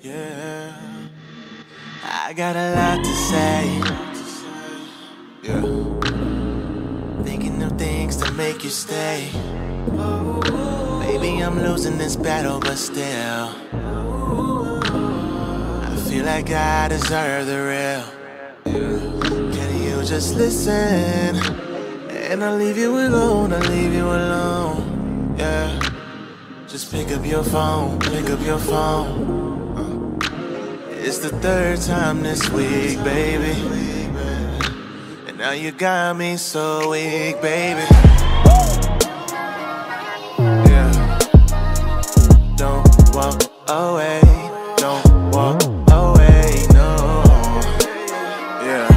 Yeah, I got a lot to say. Yeah, thinking of things to make you stay. Maybe I'm losing this battle, but still I feel like I deserve the real. Can you just listen? And I'll leave you alone, I'll leave you alone. Yeah, just pick up your phone, pick up your phone. It's the third time this week, baby, and now you got me so weak, baby. Yeah, don't walk away, don't walk away, no. Yeah,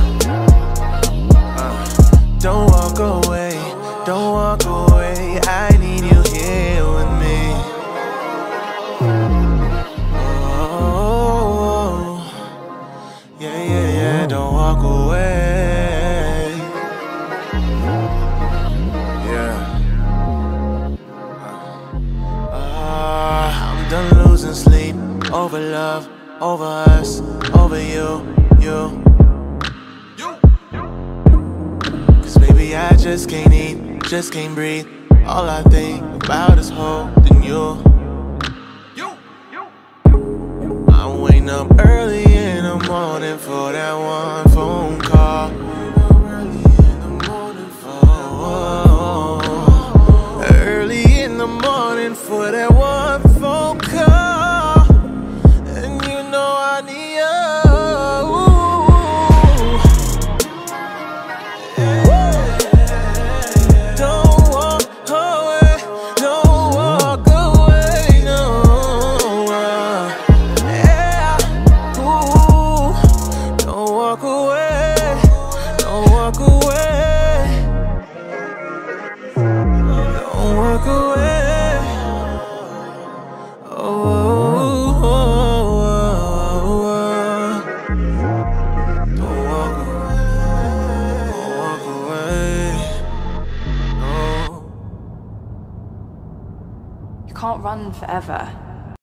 don't walk away, don't walk away. I need you here with me. Yeah, yeah, yeah, don't walk away. Yeah. I'm done losing sleep over love, over us, over you. Cause baby, I just can't eat, just can't breathe. All I think about is holding you. I'm waiting up early in the morning for that one phone call. Oh, early in the morning for that one phone call. And you know I need you. Yeah. Don't walk away, don't walk away, no. Don't walk away, don't walk away, don't walk away. Oh, oh, oh, oh, oh. Don't walk away, don't walk away, no. You can't run forever.